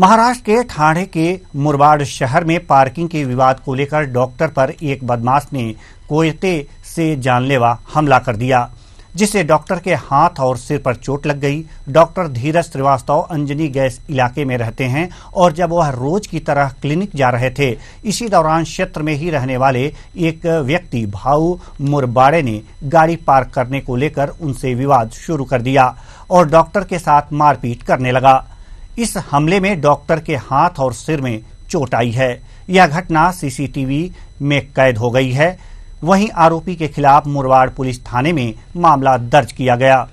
महाराष्ट्र के ठाणे के मुरबाड शहर में पार्किंग के विवाद को लेकर डॉक्टर पर एक बदमाश ने कोयते से जानलेवा हमला कर दिया, जिससे डॉक्टर के हाथ और सिर पर चोट लग गई। डॉक्टर धीरज श्रीवास्तव अंजनी गैस इलाके में रहते हैं और जब वह रोज की तरह क्लिनिक जा रहे थे, इसी दौरान क्षेत्र में ही रहने वाले एक व्यक्ति भाऊ मुरबाड़े ने गाड़ी पार्क करने को लेकर उनसे विवाद शुरू कर दिया और डॉक्टर के साथ मारपीट करने लगा। इस हमले में डॉक्टर के हाथ और सिर में चोट आई है। यह घटना सीसीटीवी में कैद हो गई है। वहीं आरोपी के खिलाफ मुरबाड पुलिस थाने में मामला दर्ज किया गया।